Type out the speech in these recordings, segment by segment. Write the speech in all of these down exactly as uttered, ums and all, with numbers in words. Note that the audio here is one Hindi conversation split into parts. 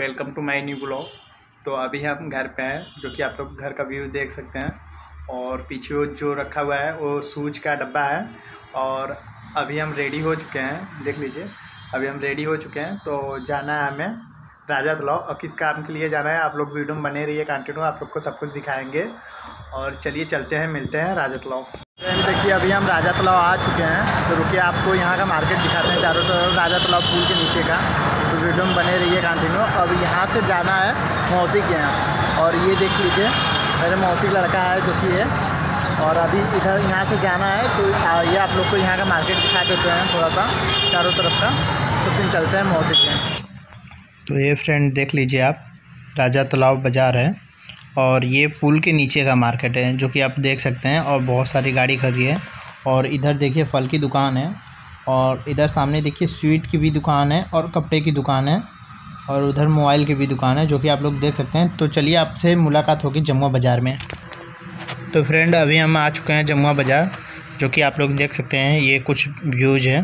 Welcome to my new blog. तो अभी हम घर पे हैं, जो कि आप लोग घर का व्यू देख सकते हैं। और पीछे वो जो रखा हुआ है वो सूज का डब्बा है। और अभी हम रेडी हो चुके हैं, देख लीजिए अभी हम रेडी हो चुके हैं। तो जाना है हमें राजातलाब, और किस काम के लिए जाना है आप लोग वीडियो में बने रहिए, कंटिन्यू आप लोग को सब कुछ दिखाएँगे। और चलिए चलते हैं, मिलते हैं राजातलाब। देखिए अभी हम राजातलाब आ चुके हैं, तो रुकिए आपको यहाँ का मार्केट दिखाते हैं चारों तरफ राजातलाब पुल के नीचे का। तो वीडियो में बने रहिए कंटिन्यू। अब यहाँ से जाना है मौसी के यहाँ, और ये देख लीजिए मेरे मौसी का लड़का है जो कि है। और अभी इधर यहाँ से जाना है, तो ये आप लोग को यहाँ का मार्केट दिखा देते हैं थोड़ा सा चारों तरफ का। तो फिर चलते हैं मौसी के यहाँ। तो ये फ्रेंड देख लीजिए आप, राजातलाब बाज़ार है और ये पुल के नीचे का मार्केट है जो कि आप देख सकते हैं। और बहुत सारी गाड़ी खड़ी है। और इधर देखिए फल की दुकान है, और इधर सामने देखिए स्वीट की भी दुकान है और कपड़े की दुकान है, और उधर मोबाइल की भी दुकान है जो कि आप लोग देख सकते हैं। तो चलिए आपसे मुलाकात होगी जमुआ बाज़ार में। तो फ्रेंड अभी हम आ चुके हैं जमुआ बाज़ार, जो कि आप लोग देख सकते हैं। ये कुछ व्यूज़ है,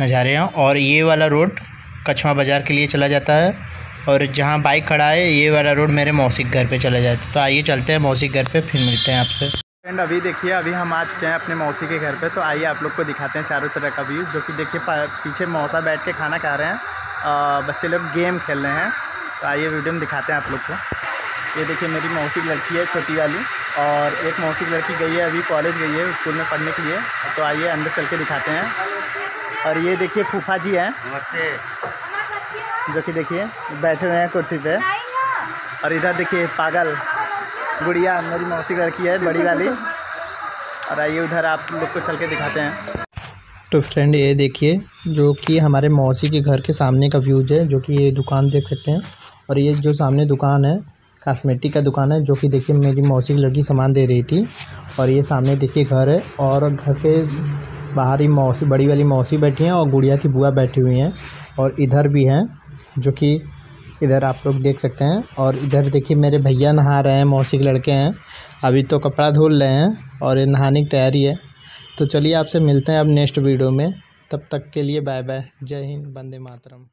नज़ारे हैं। और ये वाला रोड कछवा बाज़ार के लिए चला जाता है, और जहाँ बाइक खड़ा है ये वाला रोड मेरे मौसी घर पे चला जाता है। तो आइए चलते हैं मौसी घर पे, फिर मिलते हैं आपसे। फ्रेंड अभी देखिए अभी हम आ चुके हैं अपने मौसी के घर पे, तो आइए आप लोग को दिखाते हैं चारों तरह का व्यू। जो कि देखिए पीछे मौसा बैठ के खाना खा रहे हैं, आ, बच्चे लोग गेम खेल रहे हैं। तो आइए वीडियो में दिखाते हैं आप लोग को। ये देखिए मेरी मौसी की लड़की है छोटी वाली, और एक मौसी की लड़की गई है अभी कॉलेज गई है स्कूल में पढ़ने के लिए। तो आइए अंदर चल के दिखाते हैं। और ये देखिए फूफा जी हैं जो कि देखिए बैठे हुए हैं कुर्सी पे। और इधर देखिए पागल गुड़िया मेरी मौसी घर की है बड़ी वाली। और आइए उधर आप लोग को चल के दिखाते हैं। तो फ्रेंड ये देखिए जो कि हमारे मौसी के घर के सामने का व्यूज है, जो कि ये दुकान देख सकते हैं। और ये जो सामने दुकान है कॉस्मेटिक का दुकान है, जो कि देखिए मेरी मौसी की लड़की सामान दे रही थी। और ये सामने देखिए घर है, और घर के बाहर ही मौसी बड़ी वाली मौसी बैठी हैं और गुड़िया की बुआ बैठी हुई हैं। और इधर भी हैं जो कि इधर आप लोग देख सकते हैं। और इधर देखिए मेरे भैया नहा रहे हैं, मौसी के लड़के हैं। अभी तो कपड़ा धुल रहे हैं और ये नहाने की तैयारी है। तो चलिए आपसे मिलते हैं अब नेक्स्ट वीडियो में, तब तक के लिए बाय बाय। जय हिंद, वंदे मातरम।